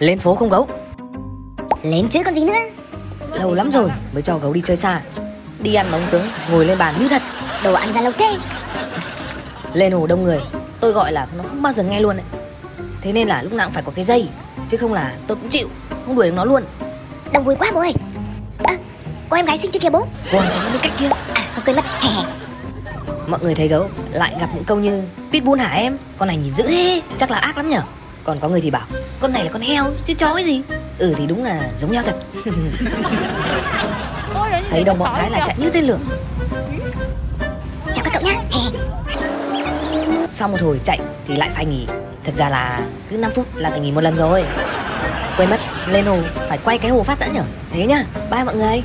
Lên phố không Gấu? Lên chứ còn gì nữa. Lâu lắm rồi mới cho Gấu đi chơi xa. Đi ăn bóng tướng, ngồi lên bàn như thật. Đồ ăn ra lâu thế. Lên hồ đông người, tôi gọi là nó không bao giờ nghe luôn ấy. Thế nên là lúc nào cũng phải có cái dây, chứ không là tôi cũng chịu, không đuổi được nó luôn. Đông vui quá bố ơi. À, cô em gái xinh chưa kìa bố. Cô hàng xóm bên cách kia. À không quên mất. Mọi người thấy Gấu lại gặp những câu như Pitbull hả em, con này nhìn dữ thế, chắc là ác lắm nhở. Còn có người thì bảo con này là con heo chứ chó cái gì. Ừ thì đúng là giống nhau thật. Thấy đồng bọn cái là chạy như tên lửa. Chào các cậu nhá. Sau một hồi chạy thì lại phải nghỉ. Thật ra là cứ 5 phút là phải nghỉ một lần rồi. Quên mất, lên hồ phải quay cái hồ phát đã nhở. Thế nhá, bye mọi người.